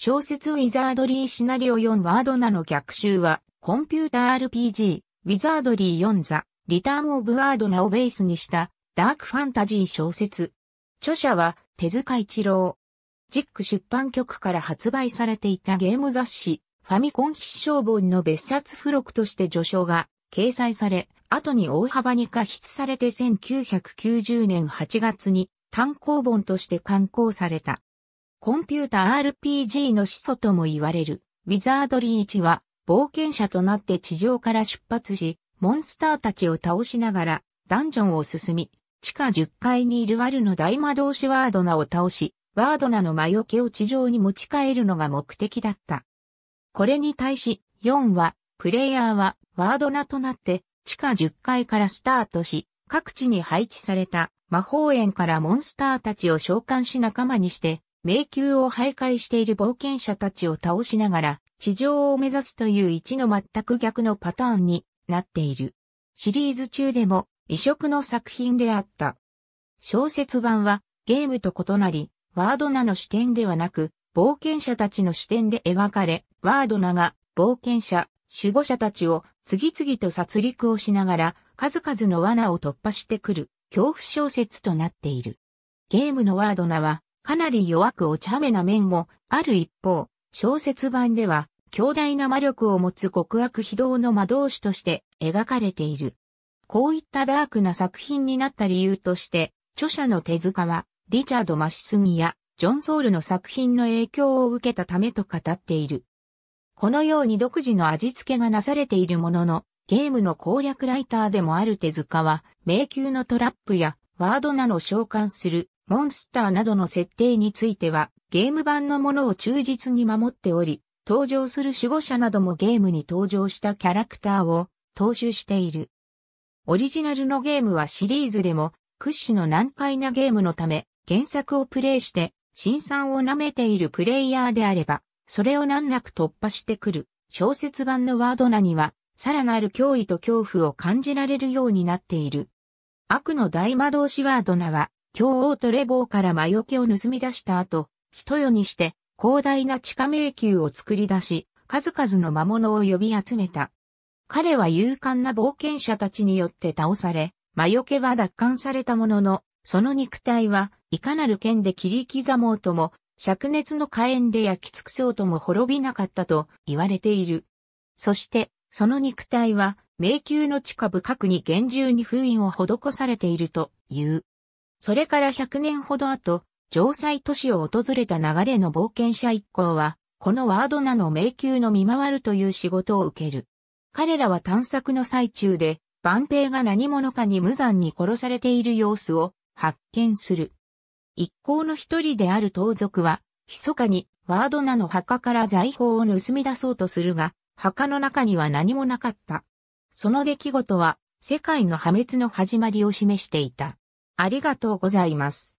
小説ウィザードリーシナリオ4ワードナの逆襲は、コンピュータ RPG、ウィザードリー4ザ、リターンオブワードナをベースにした、ダークファンタジー小説。著者は、手塚一郎。JICC出版局から発売されていたゲーム雑誌、ファミコン必勝本の別冊付録として序章が掲載され、後に大幅に加筆されて1990年8月に単行本として刊行された。コンピュータ RPG の始祖とも言われる、ウィザードリー1は冒険者となって地上から出発し、モンスターたちを倒しながらダンジョンを進み、地下10階にいるワルの大魔導士ワードナを倒し、ワードナの魔除けを地上に持ち帰るのが目的だった。これに対し、4は、プレイヤーはワードナとなって地下10階からスタートし、各地に配置された魔法園からモンスターたちを召喚し仲間にして、迷宮を徘徊している冒険者たちを倒しながら、地上を目指すという1の全く逆のパターンになっている。シリーズ中でも異色の作品であった。小説版はゲームと異なり、ワードナの視点ではなく、冒険者たちの視点で描かれ、ワードナが冒険者、守護者たちを次々と殺戮をしながら、数々の罠を突破してくる恐怖小説となっている。ゲームのワードナはかなり弱くお茶目な面もある一方、小説版では強大な魔力を持つ極悪非道の魔導士として描かれている。こういったダークな作品になった理由として、著者の手塚は、リチャード・マシスギやジョン・ソウルの作品の影響を受けたためと語っている。このように独自の味付けがなされているものの、ゲームの攻略ライターでもある手塚は、迷宮のトラップやワードナの召喚するモンスターなどの設定については、ゲーム版のものを忠実に守っており、登場する守護者などもゲームに登場したキャラクターを踏襲している。オリジナルのゲームはシリーズでも屈指の難解なゲームのため、原作をプレイして、辛酸を舐めているプレイヤーであれば、それを難なく突破してくる。小説版のワードナには、さらなる脅威と恐怖を感じられるようになっている。悪の大魔導士ワードナは、狂王トレボーから魔除けを盗み出した後、一夜にして、広大な地下迷宮を作り出し、数々の魔物を呼び集めた。彼は勇敢な冒険者たちによって倒され、魔除けは奪還されたものの、その肉体はいかなる剣で切り刻もうとも、灼熱の火炎で焼き尽くそうとも滅びなかったと言われている。そして、その肉体は迷宮の地下深くに厳重に封印を施されているという。それから100年ほど後、城塞都市を訪れた流れの冒険者一行は、このワードナの迷宮の見回るという仕事を受ける。彼らは探索の最中で、万平が何者かに無残に殺されている様子を、発見する。一行の一人である盗賊は、密かにワードナの墓から財宝を盗み出そうとするが、墓の中には何もなかった。その出来事は、世界の破滅の始まりを示していた。ありがとうございます。